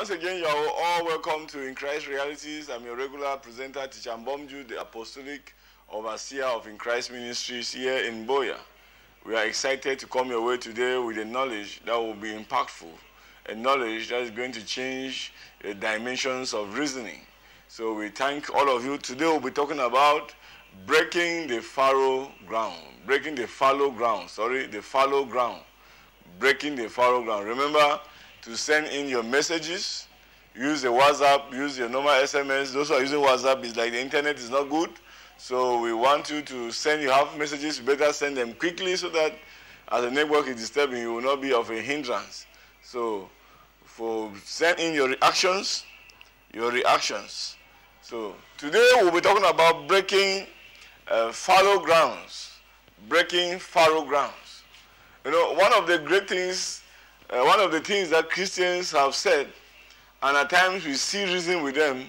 Once again, you are all welcome to In Christ Realities. I'm your regular presenter, Teacher Mbom Jude, the Apostolic Overseer of In Christ Ministries here in Boya. We are excited to come your way today with a knowledge that will be impactful, a knowledge that is going to change the dimensions of reasoning. So we thank all of you. Today we'll be talking about breaking the fallow ground. Remember to send in your messages. Use the WhatsApp, use your normal SMS. Those who are using WhatsApp, it's like the internet is not good. So we want you to send, you have messages, you better send them quickly so that as the network is disturbing, you will not be of a hindrance. So send in your reactions, So today we'll be talking about breaking fallow grounds, You know, one of the great things, that Christians have said, and at times we see reason with them,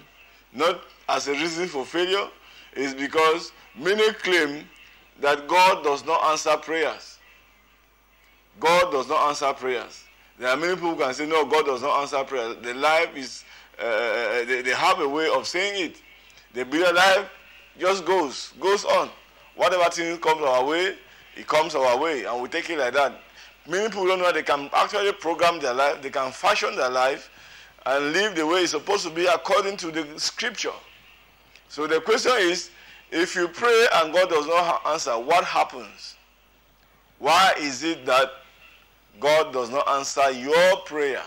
not as a reason for failure, is because many claim that God does not answer prayers. God does not answer prayers. There are many people who can say, no, God does not answer prayers. The life is, they have a way of saying it. The bigger life just goes on. Whatever thing comes our way, it comes our way, and we take it like that. Many people don't know that they can actually program their life, they can fashion their life, and live the way it's supposed to be according to the scripture. So the question is, if you pray and God does not answer, what happens? Why is it that God does not answer your prayer?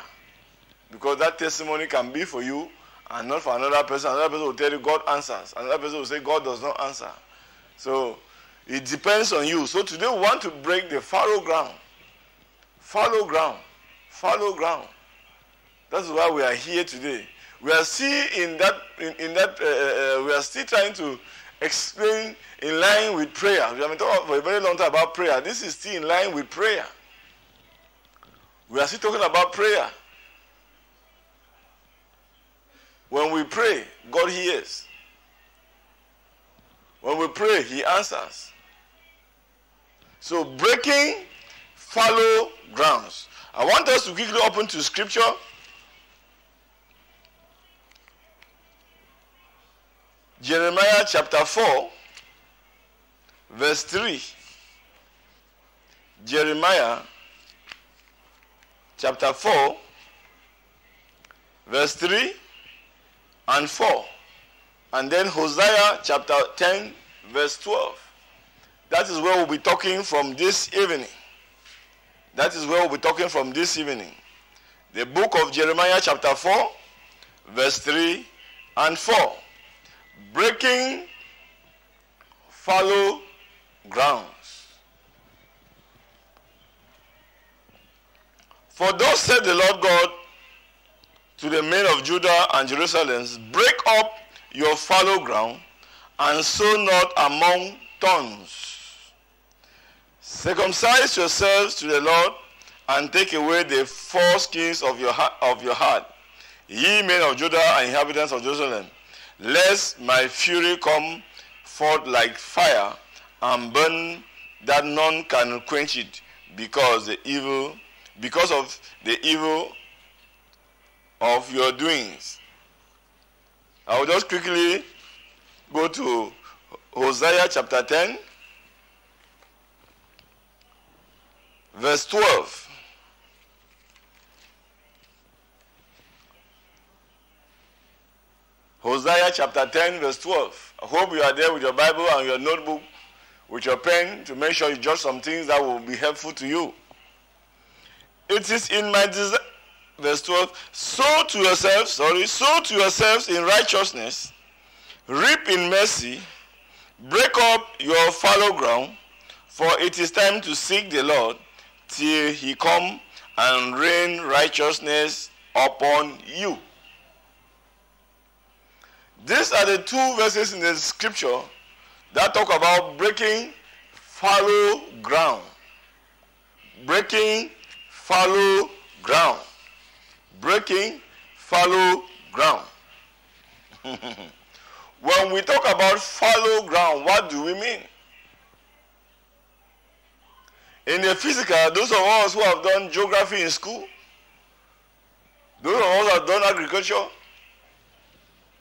Because that testimony can be for you and not for another person. Another person will tell you God answers. Another person will say God does not answer. So it depends on you. So today we want to break the fallow ground. That's why we are here today. We are still in that. We are still trying to explain in line with prayer. We have been talking for a very long time about prayer. This is still in line with prayer. We are still talking about prayer. When we pray, God hears. When we pray, He answers. So breaking fallow grounds. I want us to quickly open to Scripture. Jeremiah chapter 4, verse 3. Jeremiah chapter 4, verse 3 and 4. And then Hosea chapter 10, verse 12. That is where we'll be talking from this evening. The book of Jeremiah chapter 4, verse 3 and 4. Breaking fallow grounds. For thus said the Lord God to the men of Judah and Jerusalem, break up your fallow ground and sow not among thorns. Circumcise yourselves to the Lord and take away the foreskins of your heart, ye men of Judah and inhabitants of Jerusalem, lest my fury come forth like fire and burn that none can quench it, because of the evil of your doings. I will just quickly go to Hosea chapter 10, verse 12. Hosea chapter 10, verse 12. I hope you are there with your Bible and your notebook, with your pen, to make sure you jot some things that will be helpful to you. It is in my desire, verse 12, sow to yourselves in righteousness, reap in mercy, break up your fallow ground, for it is time to seek the Lord till he come and rain righteousness upon you. These are the two verses in the scripture that talk about breaking fallow ground. When we talk about fallow ground, what do we mean? In the physical, those of us who have done geography in school, those of us have done agriculture,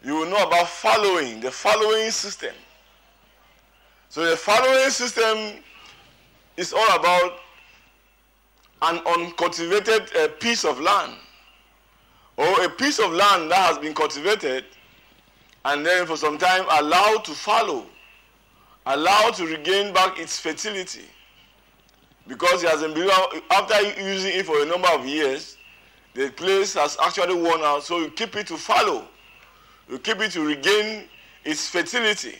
you will know about following, the following system. So the following system is all about an uncultivated piece of land, or a piece of land that has been cultivated and then for some time allowed to fallow, allowed to regain back its fertility, because it has been below, after using it for a number of years, the place has actually worn out, so you keep it to fallow. You keep it to regain its fertility.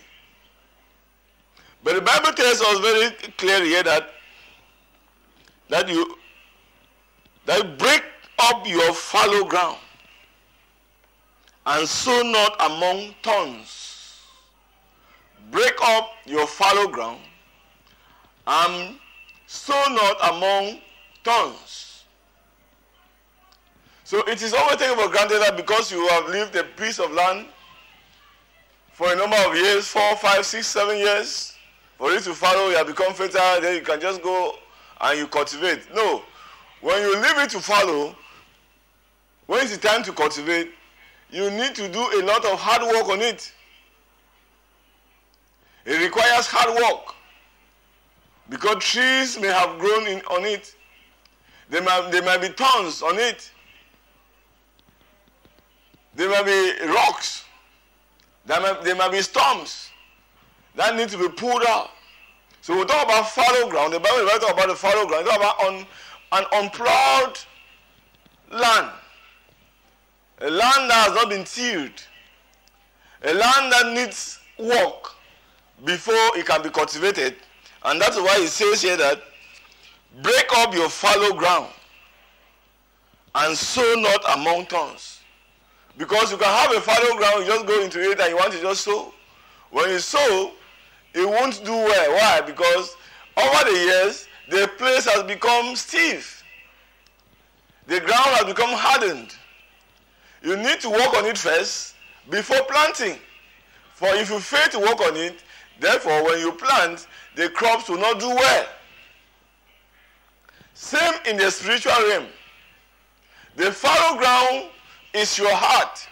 But the Bible tells us very clearly here that you break up your fallow ground and sow not among thorns. Break up your fallow ground and sow not among thorns. So it is always taken for granted that because you have lived a piece of land for a number of years, 4, 5, 6, 7 years, for it to fallow, you have become fertile, then you can just go and you cultivate. No. When you leave it to fallow, when it's time to cultivate, you need to do a lot of hard work on it. It requires hard work, because trees may have grown on it. There might be thorns on it. There might be rocks. There might be storms that need to be pulled out. So we talk about fallow ground. The Bible talks about the fallow ground. We talk about an unplowed land. A land that has not been tilled. A land that needs work before it can be cultivated. And that's why it says here that break up your fallow ground and sow not among thorns. Because you can have a fallow ground, you just go into it and you want to just sow. When you sow, it won't do well. Why? Because over the years, the place has become stiff. The ground has become hardened. You need to work on it first before planting. For if you fail to work on it, therefore when you plant, the crops will not do well. Same in the spiritual realm. The fallow ground is your heart.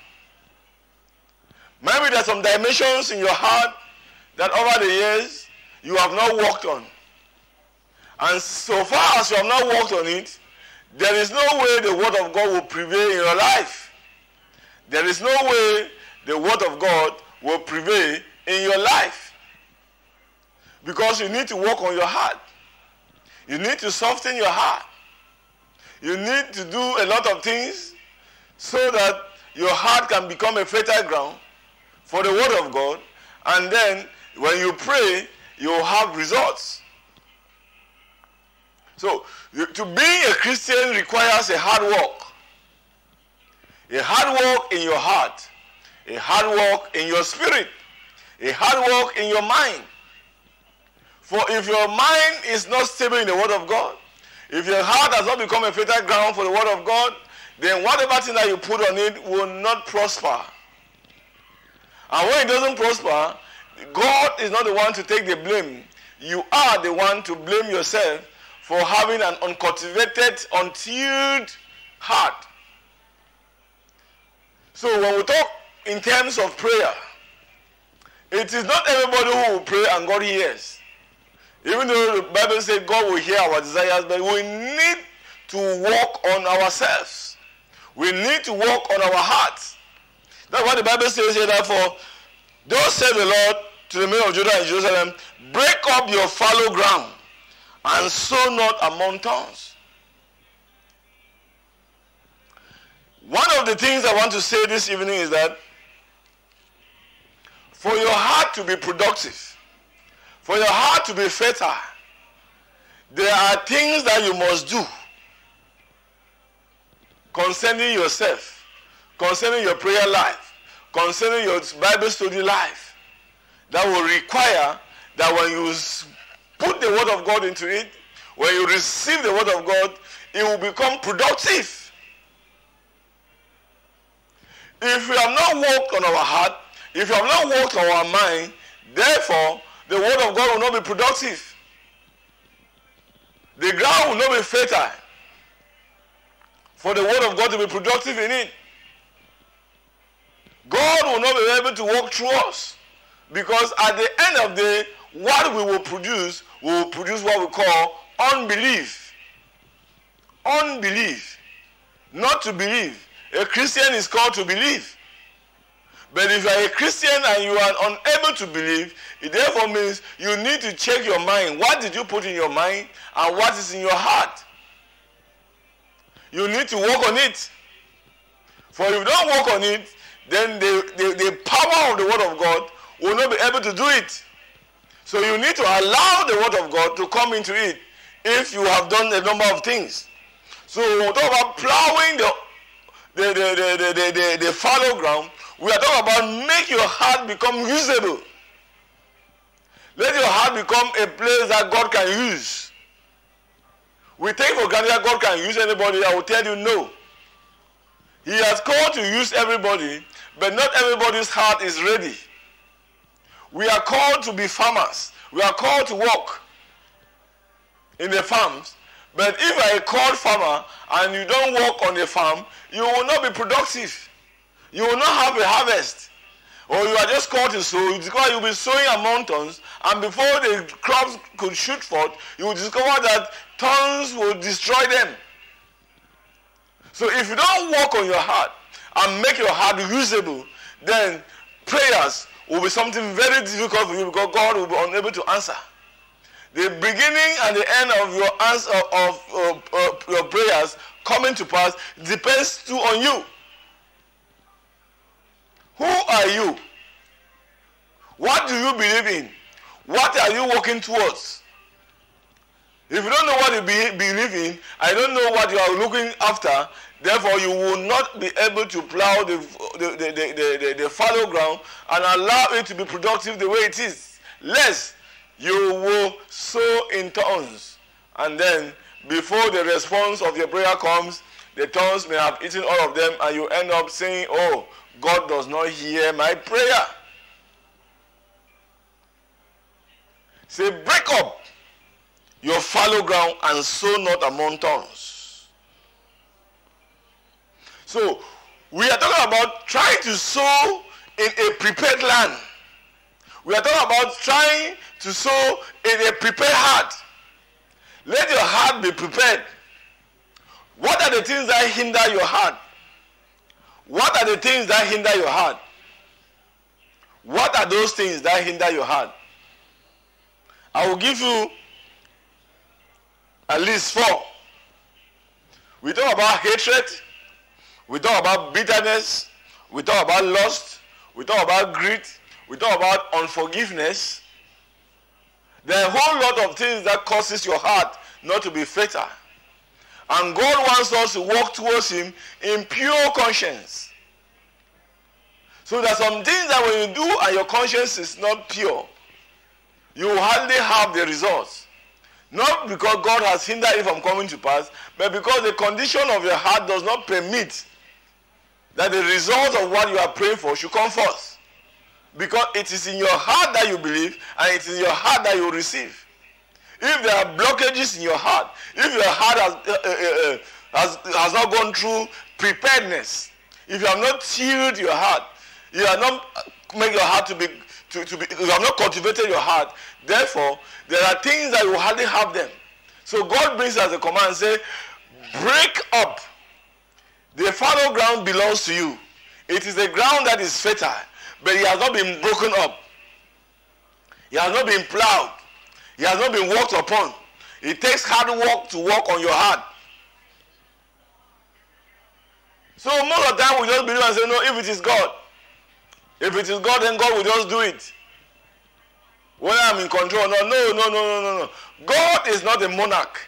Maybe there are some dimensions in your heart that over the years you have not worked on. And so far as you have not worked on it, there is no way the word of God will prevail in your life. There is no way the word of God will prevail in your life. Because you need to work on your heart. You need to soften your heart. You need to do a lot of things so that your heart can become a fertile ground for the word of God. And then when you pray, you'll have results. So, to be a Christian requires a hard work. A hard work in your heart. A hard work in your spirit. A hard work in your mind. For if your mind is not stable in the word of God, if your heart has not become a fertile ground for the word of God, then whatever thing that you put on it will not prosper. And when it doesn't prosper, God is not the one to take the blame. You are the one to blame yourself for having an uncultivated, untilled heart. So when we talk in terms of prayer, it is not everybody who will pray and God hears. Even though the Bible says God will hear our desires, but we need to work on ourselves. We need to work on our hearts. That's what the Bible says here, therefore, thus said the Lord to the men of Judah and Jerusalem, break up your fallow ground and sow not among thorns. One of the things I want to say this evening is that for your heart to be productive, for your heart to be fertile, there are things that you must do concerning yourself, concerning your prayer life, concerning your Bible study life, that will require that when you put the word of God into it, when you receive the word of God, it will become productive. If we have not worked on our heart, if we have not worked on our mind, therefore, the word of God will not be productive. The ground will not be fertile for the word of God to be productive in it. God will not be able to walk through us. Because at the end of the day, what we will produce what we call unbelief. Unbelief. Not to believe. A Christian is called to believe. But if you are a Christian and you are unable to believe, it therefore means you need to check your mind. What did you put in your mind and what is in your heart? You need to work on it. For if you don't work on it, then the power of the Word of God will not be able to do it. So you need to allow the Word of God to come into it if you have done a number of things. So we'll talk about plowing the fallow ground. We are talking about make your heart become usable. Let your heart become a place that God can use. We take for granted that God can use anybody. I will tell you no. He has called to use everybody, but not everybody's heart is ready. We are called to be farmers. We are called to work in the farms. But if you are a called farmer and you don't work on the farm, you will not be productive. You will not have a harvest. Or you are just called to sow. You discover you will be sowing among tons, and before the crops could shoot forth, you will discover that tons will destroy them. So if you don't work on your heart and make your heart usable, then prayers will be something very difficult for you because God will be unable to answer. The beginning and the end of your answer of your prayers coming to pass depends too on you. Who are you? What do you believe in? What are you working towards? If you don't know what you believe in, I don't know what you are looking after, therefore you will not be able to plow the fallow ground and allow it to be productive the way it is. Lest you will sow in tons, and then before the response of your prayer comes, the tons may have eaten all of them, and you end up saying, oh, God does not hear my prayer. Say, break up your fallow ground and sow not among thorns. So, we are talking about trying to sow in a prepared land. We are talking about trying to sow in a prepared heart. Let your heart be prepared. What are the things that hinder your heart? What are the things that hinder your heart? What are those things that hinder your heart? I will give you at least 4. We talk about hatred. We talk about bitterness. We talk about lust. We talk about greed. We talk about unforgiveness. There are a whole lot of things that causes your heart not to be fertile. And God wants us to walk towards Him in pure conscience. So there are some things that when you do and your conscience is not pure, you hardly have the results. Not because God has hindered it from coming to pass, but because the condition of your heart does not permit that the result of what you are praying for should come forth. Because it is in your heart that you believe, and it is in your heart that you receive. If there are blockages in your heart, if your heart has not gone through preparedness, if you have not sealed your heart, you have not made your heart you have not cultivated your heart, therefore, there are things that you hardly have them. So God brings us a command and says, break up. The fallow ground belongs to you. It is the ground that is fertile, but it has not been broken up. It has not been plowed. He has not been worked upon. It takes hard work to work on your heart. So most of the time we just believe and say, no, if it is God. If it is God, then God will just do it. Whether I'm in control or not. No. God is not a monarch.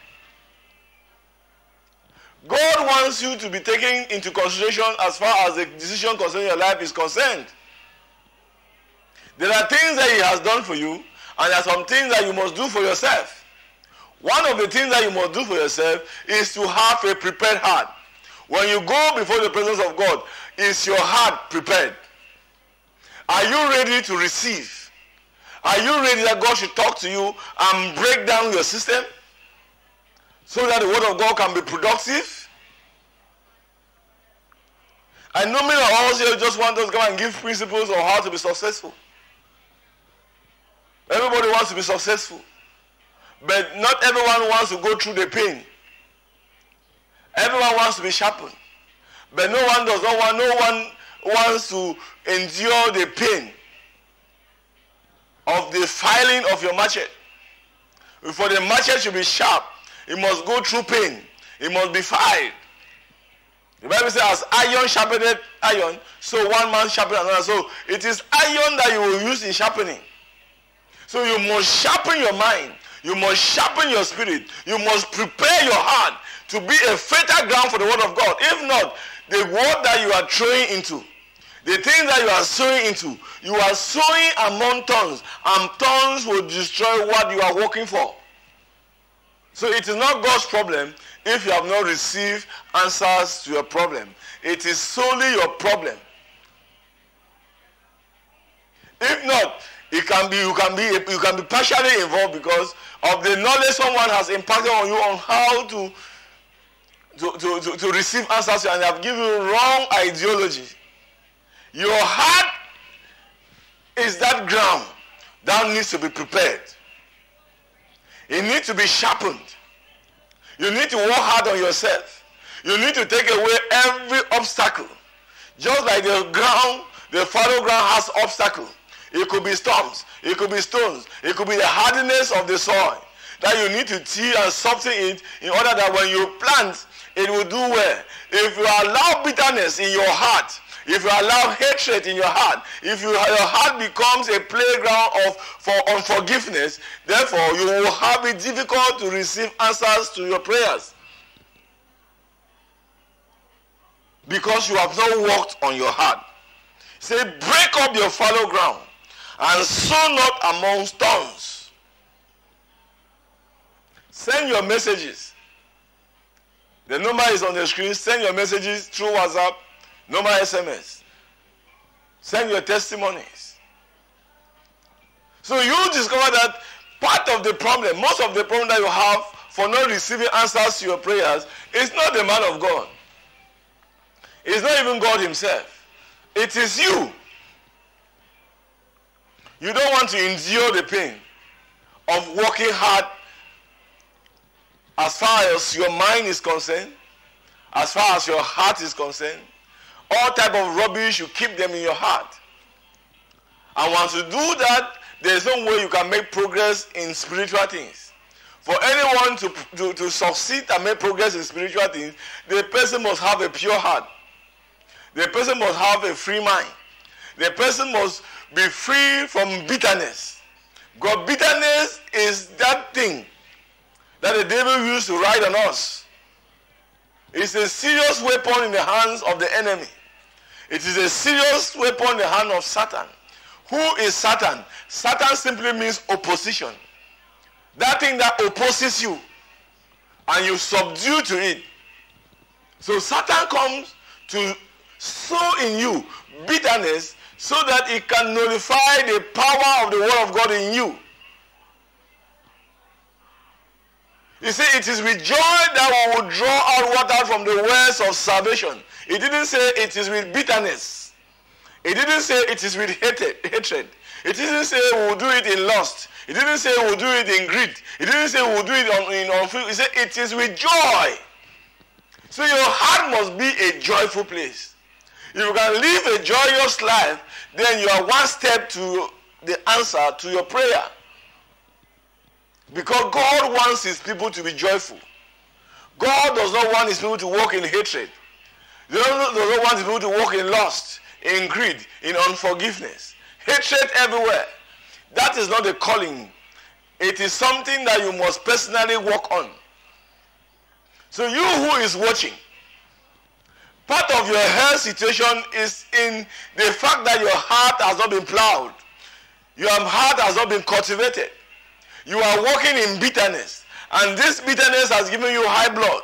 God wants you to be taken into consideration as far as the decision concerning your life is concerned. There are things that He has done for you, and there are some things that you must do for yourself. One of the things that you must do for yourself is to have a prepared heart. When you go before the presence of God, is your heart prepared? Are you ready to receive? Are you ready that God should talk to you and break down your system so that the Word of God can be productive? I know many of us here just want us to come and give principles on how to be successful. Everybody wants to be successful. But not everyone wants to go through the pain. Everyone wants to be sharpened. But no one wants to endure the pain of the filing of your machete. Before the machete should be sharp, it must go through pain. It must be filed. The Bible says, as iron sharpened iron, so one man sharpened another. So it is iron that you will use in sharpening. So you must sharpen your mind. You must sharpen your spirit. You must prepare your heart to be a fertile ground for the word of God. If not, the word that you are throwing into, the things that you are sowing into, you are sowing among thorns, and thorns will destroy what you are working for. So it is not God's problem if you have not received answers to your problem. It is solely your problem. If not, it can be, you can be partially involved because of the knowledge someone has impacted on you on how to receive answers, and they have given you wrong ideology. Your heart is that ground that needs to be prepared. It needs to be sharpened. You need to work hard on yourself. You need to take away every obstacle. Just like the ground, the fallow ground has obstacles. It could be storms. It could be stones. It could be the hardness of the soil that you need to tear and soften it in order that when you plant, it will do well. If you allow bitterness in your heart, if you allow hatred in your heart, if your heart becomes a playground for unforgiveness, therefore you will have it difficult to receive answers to your prayers. Because you have not worked on your heart. Say, break up your fallow ground and sow not among stones. Send your messages. The number is on the screen. Send your messages through WhatsApp. No more SMS. Send your testimonies. So you discover that part of the problem, most of the problem that you have for not receiving answers to your prayers is not the man of God. It's not even God himself. It is you. You don't want to endure the pain of working hard as far as your mind is concerned, as far as your heart is concerned. All type of rubbish, you keep them in your heart. And once you do that, there is no way you can make progress in spiritual things. For anyone to succeed and make progress in spiritual things, the person must have a pure heart. The person must have a free mind. The person must be free from bitterness. God, bitterness is that thing that the devil used to ride on us. It's a serious weapon in the hands of the enemy. It is a serious weapon in the hand of Satan. Who is Satan? Satan simply means opposition. That thing that opposes you and you subdue to it. So Satan comes to sow in you bitterness so that it can nullify the power of the word of God in you. You see, it is with joy that we will draw out water from the wells of salvation. It didn't say it is with bitterness. It didn't say it is with hatred. It didn't say we will do it in lust. It didn't say we will do it in greed. It didn't say we will do it in unfruitful. It said it is with joy. So your heart must be a joyful place. If you can live a joyous life, then you are one step to the answer to your prayer. Because God wants his people to be joyful. God does not want his people to walk in hatred. He does not want his people to walk in lust, in greed, in unforgiveness. Hatred everywhere. That is not a calling. It is something that you must personally work on. So you who is watching, part of your health situation is in the fact that your heart has not been plowed. Your heart has not been cultivated. You are walking in bitterness, and this bitterness has given you high blood.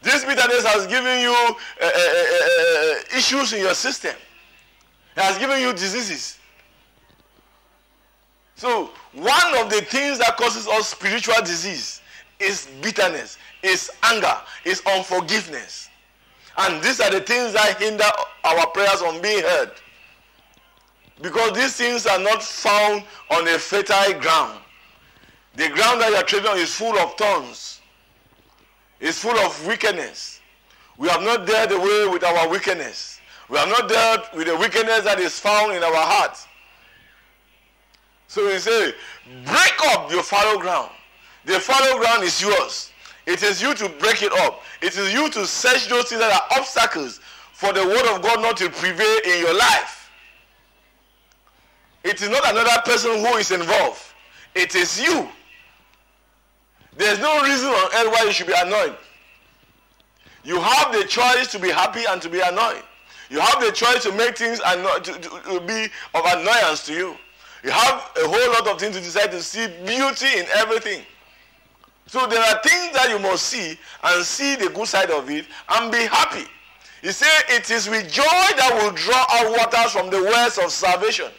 This bitterness has given you issues in your system. It has given you diseases. So one of the things that causes us spiritual disease is bitterness, is anger, is unforgiveness. And these are the things that hinder our prayers from being heard. Because these things are not found on a fertile ground. The ground that you are treading on is full of thorns. It's full of wickedness. We have not dealt away with our wickedness. We have not dealt with the wickedness that is found in our hearts. So we say, break up your fallow ground. The fallow ground is yours. It is you to break it up. It is you to search those things that are obstacles for the word of God not to prevail in your life. It is not another person who is involved. It is you. There's no reason on earth why you should be annoyed. You have the choice to be happy and to be annoyed. You have the choice to make things to be of annoyance to you. You have a whole lot of things to decide to see beauty in everything. So there are things that you must see and see the good side of it and be happy. He said, it is with joy that will draw out waters from the wells of salvation.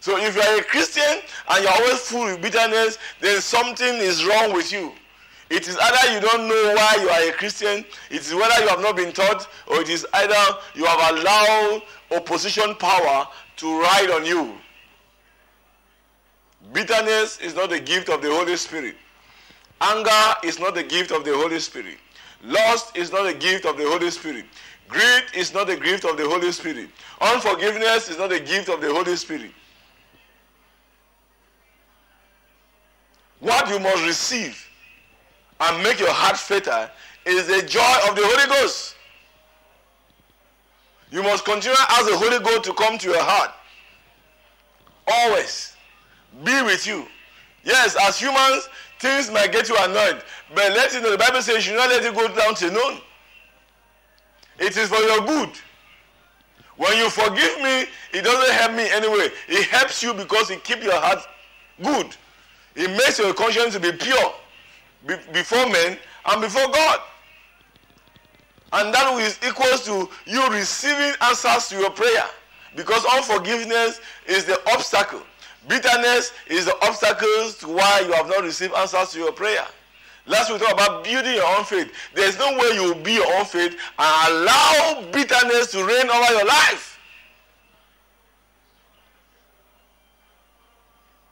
So if you are a Christian and you are always full of bitterness, then something is wrong with you. It is either you don't know why you are a Christian, it is whether you have not been taught, or it is either you have allowed opposition power to ride on you. Bitterness is not the gift of the Holy Spirit. Anger is not the gift of the Holy Spirit. Lust is not the gift of the Holy Spirit. Greed is not the gift of the Holy Spirit. Unforgiveness is not the gift of the Holy Spirit. What you must receive and make your heart fertile is the joy of the Holy Ghost. You must continue to ask the Holy Ghost to come to your heart. Always be with you. Yes, as humans, things might get you annoyed, but let it know. The Bible says you should not let it go down to none. It is for your good. When you forgive me, it doesn't help me anyway. It helps you because it keeps your heart good. It makes your conscience to be pure before men and before God. And that is equals to you receiving answers to your prayer, because unforgiveness is the obstacle. Bitterness is the obstacles to why you have not received answers to your prayer. Last we talked about building your own faith. There is no way you will be your own faith and allow bitterness to reign over your life.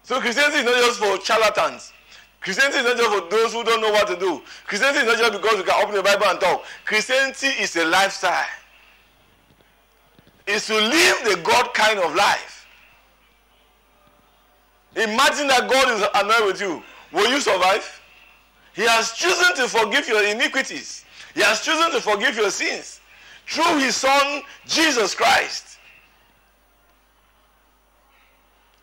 So Christianity is not just for charlatans. Christianity is not just for those who don't know what to do. Christianity is not just because you can open the Bible and talk. Christianity is a lifestyle. It's to live the God kind of life. Imagine that God is annoyed with you. Will you survive? He has chosen to forgive your iniquities. He has chosen to forgive your sins through his son, Jesus Christ.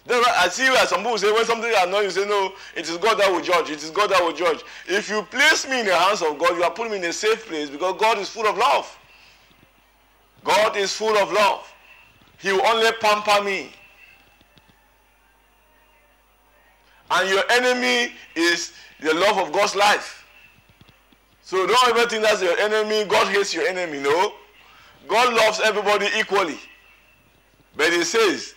I see where some people say, when something is annoying, you say, no, it is God that will judge. It is God that will judge. If you place me in the hands of God, you are putting me in a safe place, because God is full of love. God is full of love. He will only pamper me. And your enemy is the love of God's life. So don't ever think that's your enemy. God hates your enemy. No. God loves everybody equally. But he says,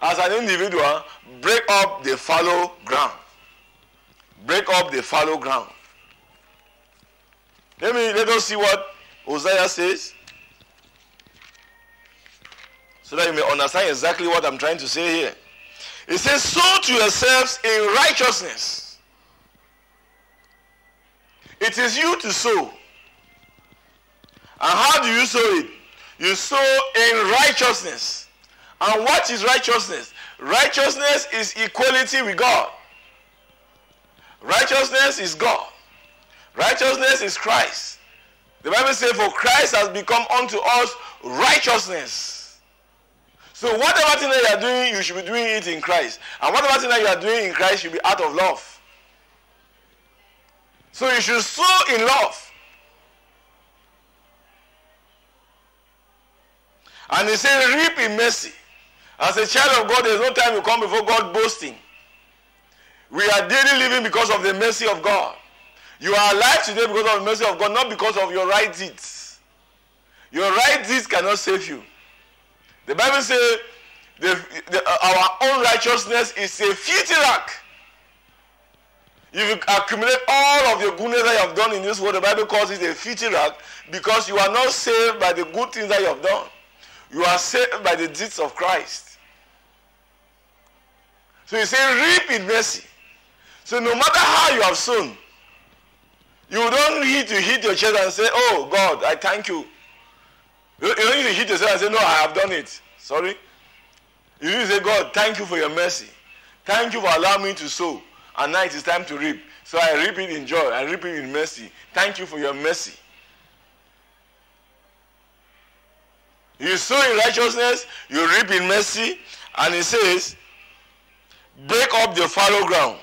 as an individual, break up the fallow ground. Break up the fallow ground. Let us see what Hosea says, so that you may understand exactly what I'm trying to say here. It says, sow to yourselves in righteousness. It is you to sow. And how do you sow it? You sow in righteousness. And what is righteousness? Righteousness is equality with God. Righteousness is God. Righteousness is Christ. The Bible says, for Christ has become unto us righteousness. So whatever thing that you are doing, you should be doing it in Christ. And whatever thing that you are doing in Christ should be out of love. So you should sow in love. And he said, reap in mercy. As a child of God, there is no time you come before God boasting. We are daily living because of the mercy of God. You are alive today because of the mercy of God, not because of your right deeds. Your right deeds cannot save you. The Bible says our own righteousness is a filthy rag. If you accumulate all of your goodness that you have done in this world, the Bible calls it a filthy rag, because you are not saved by the good things that you have done. You are saved by the deeds of Christ. So you say, reap in mercy. So no matter how you have sown, you don't need to hit your chest and say, oh God, I thank you. You don't need to hit yourself and say, no, I have done it. Sorry. You need to say, God, thank you for your mercy. Thank you for allowing me to sow. And now it is time to reap. So I reap it in joy. I reap it in mercy. Thank you for your mercy. You sow in righteousness, you reap in mercy. And it says, break up the fallow ground,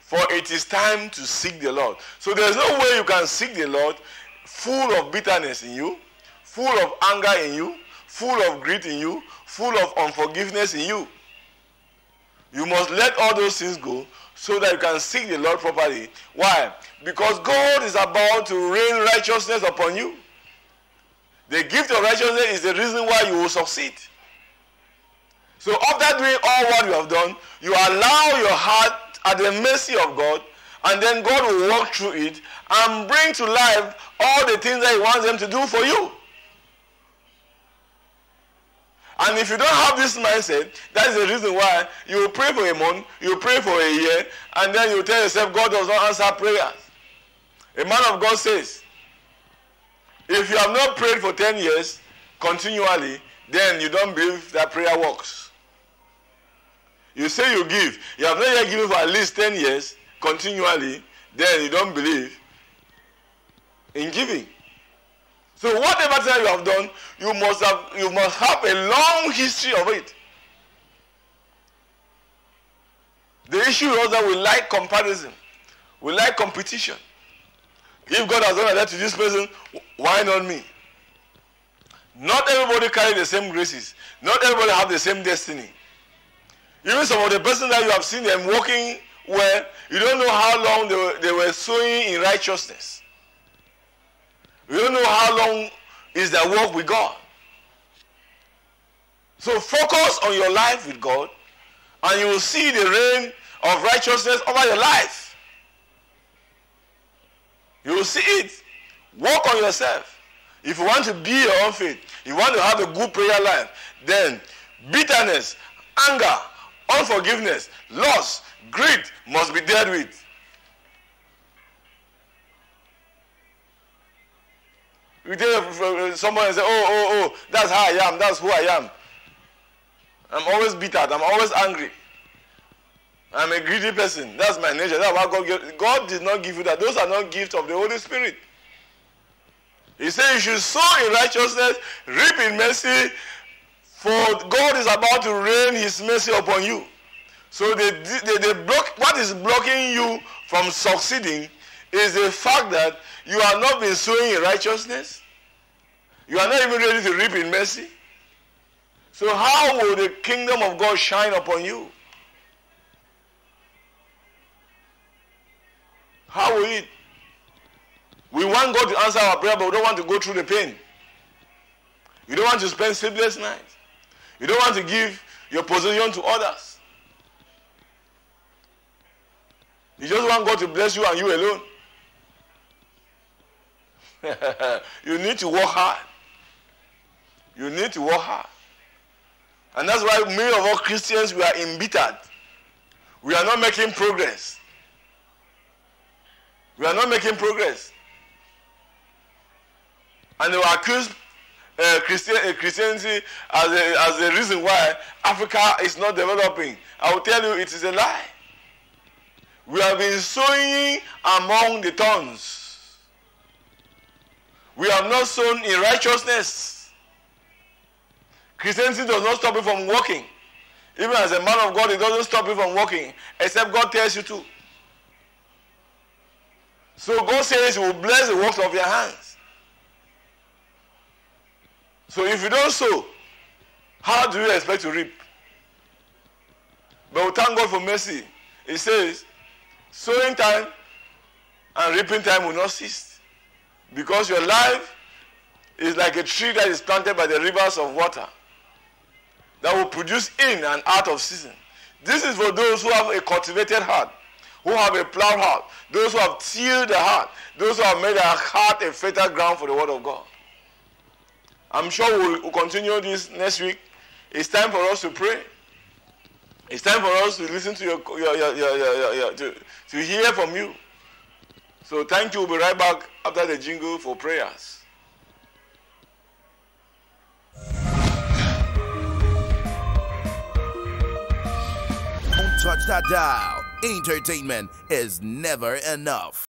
for it is time to seek the Lord. So there's no way you can seek the Lord full of bitterness in you, full of anger in you, full of greed in you, full of unforgiveness in you. You must let all those things go so that you can seek the Lord properly. Why? Because God is about to rain righteousness upon you. The gift of righteousness is the reason why you will succeed. So after doing all what you have done, you allow your heart at the mercy of God, and then God will walk through it and bring to life all the things that he wants them to do for you. And if you don't have this mindset, that is the reason why you will pray for a month, you will pray for a year, and then you tell yourself God does not answer prayers. A man of God says, if you have not prayed for 10 years continually, then you don't believe that prayer works. You say you give, you have not yet given for at least 10 years continually, then you don't believe in giving. So whatever thing you have done, you must have a long history of it. The issue is that we like comparison. We like competition. If God has done that to this person, why not me? Not everybody carries the same graces. Not everybody has the same destiny. Even some of the persons that you have seen them walking well, you don't know how long they were sowing in righteousness. We don't know how long is their walk with God. So focus on your life with God, and you will see the rain of righteousness over your life. You will see it. Work on yourself. If you want to be your own faith, you want to have a good prayer life, then bitterness, anger, unforgiveness, lust, greed must be dealt with. You tell someone and say, oh, that's how I am, that's who I am. I'm always bitter, I'm always angry. I'm a greedy person, that's my nature, that's why God did not give you that. Those are not gifts of the Holy Spirit. He said you should sow in righteousness, reap in mercy, for God is about to rain his mercy upon you. So what is blocking you from succeeding is the fact that you have not been sowing in righteousness. You are not even ready to reap in mercy. So how will the kingdom of God shine upon you? How will it? We want God to answer our prayer, but we don't want to go through the pain. You don't want to spend sleepless nights. You don't want to give your possession to others. You just want God to bless you and you alone. You need to work hard. You need to work hard. And that's why many of us Christians, we are embittered. We are not making progress. We are not making progress. And they will accuse Christianity as the reason why Africa is not developing. I will tell you it is a lie. We have been sowing among the thorns. We have not sown in righteousness. Christianity does not stop you from walking. Even as a man of God, it doesn't stop you from walking, except God tells you to. So God says he will bless the works of your hands. So if you don't sow, how do you expect to reap? But we thank God for mercy. He says, sowing time and reaping time will not cease. Because your life is like a tree that is planted by the rivers of water that will produce in and out of season. This is for those who have a cultivated heart, who have a plowed heart, those who have tilled the heart, those who have made their heart a fertile ground for the word of God. I'm sure we'll continue this next week. It's time for us to pray. It's time for us to listen to hear from you. So thank you. We'll be right back after the jingle for prayers. Don't touch that dial. Entertainment is never enough.